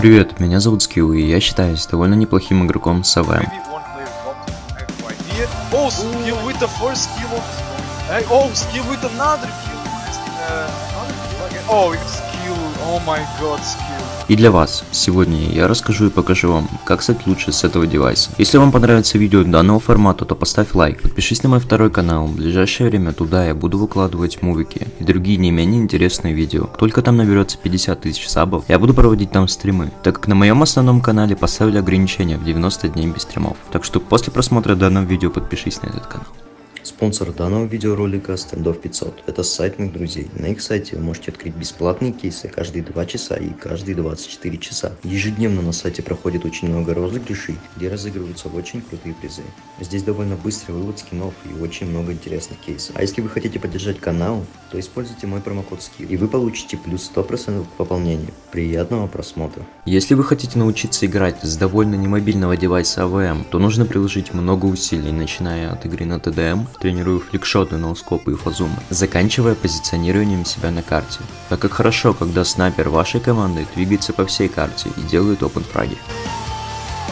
Привет, меня зовут Скилл, и я считаюсь довольно неплохим игроком с AVM. И для вас, сегодня я расскажу и покажу вам, как стать лучше с этого девайса. Если вам понравится видео данного формата, то поставь лайк, подпишись на мой второй канал, в ближайшее время туда я буду выкладывать мувики и другие не менее интересные видео. Только там наберется 50 тысяч сабов, я буду проводить там стримы, так как на моем основном канале поставили ограничение в 90 дней без стримов. Так что после просмотра данного видео подпишись на этот канал. Спонсор данного видеоролика Standoff 500. Это сайт моих друзей. На их сайте вы можете открыть бесплатные кейсы каждые 2 часа и каждые 24 часа. Ежедневно на сайте проходит очень много розыгрышей, где разыгрываются очень крутые призы. Здесь довольно быстрый вывод скинов и очень много интересных кейсов. А если вы хотите поддержать канал, то используйте мой промокод SKILL и вы получите плюс 100% к пополнению. Приятного просмотра. Если вы хотите научиться играть с довольно немобильного девайса AVM, то нужно приложить много усилий, начиная от игры на TDM, тренирую фликшоты, ноускопы и фазумы, заканчивая позиционированием себя на карте, так как хорошо, когда снайпер вашей команды двигается по всей карте и делает опенфраги.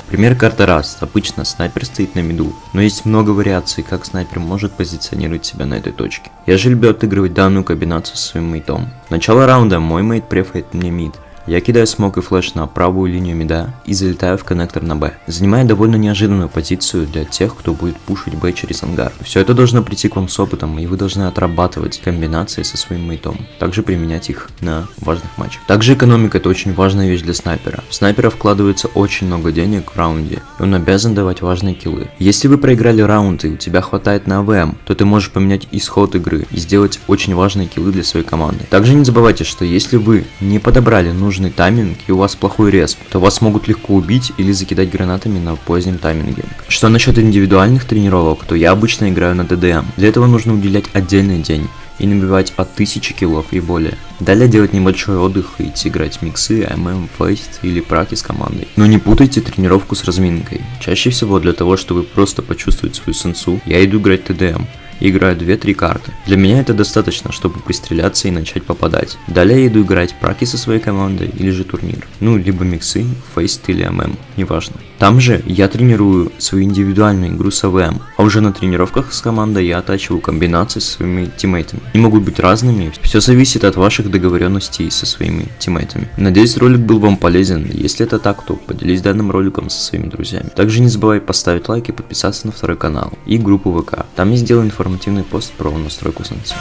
Пример карты Rust. Обычно снайпер стоит на миду, но есть много вариаций, как снайпер может позиционировать себя на этой точке. Я же люблю отыгрывать данную комбинацию со своим мейтом. Начало раунда мой мейт префает мне мид. Я кидаю смок и флэш на правую линию мида и залетаю в коннектор на Б, занимая довольно неожиданную позицию для тех, кто будет пушить Б через ангар. Все это должно прийти к вам с опытом, и вы должны отрабатывать комбинации со своим мейтом, также применять их на важных матчах. Также экономика — это очень важная вещь для снайпера. В снайпера вкладывается очень много денег в раунде, и он обязан давать важные киллы. Если вы проиграли раунд и у тебя хватает на АВМ, то ты можешь поменять исход игры и сделать очень важные киллы для своей команды. Также не забывайте, что если вы не подобрали нужные тайминг и у вас плохой респ, то вас могут легко убить или закидать гранатами на позднем тайминге. Что насчет индивидуальных тренировок, то я обычно играю на ТДМ. Для этого нужно уделять отдельный день и набивать от 1000 киллов и более. Далее делать небольшой отдых и идти играть миксы, фейст или праки с командой. Но не путайте тренировку с разминкой. Чаще всего для того, чтобы просто почувствовать свою сенсу, я иду играть ТДМ. Играю 2-3 карты. Для меня это достаточно, чтобы пристреляться и начать попадать. Далее я иду играть праки со своей командой или же турнир. Ну, либо миксы, фейст или неважно. Там же я тренирую свою индивидуальную игру с АВМ, а уже на тренировках с командой я оттачиваю комбинации со своими тиммейтами. Они могут быть разными, все зависит от ваших договоренностей со своими тиммейтами. Надеюсь, ролик был вам полезен, если это так, то поделись данным роликом со своими друзьями. Также не забывай поставить лайк и подписаться на второй канал и группу ВК, там я сделаю информативный пост про настройку санкций.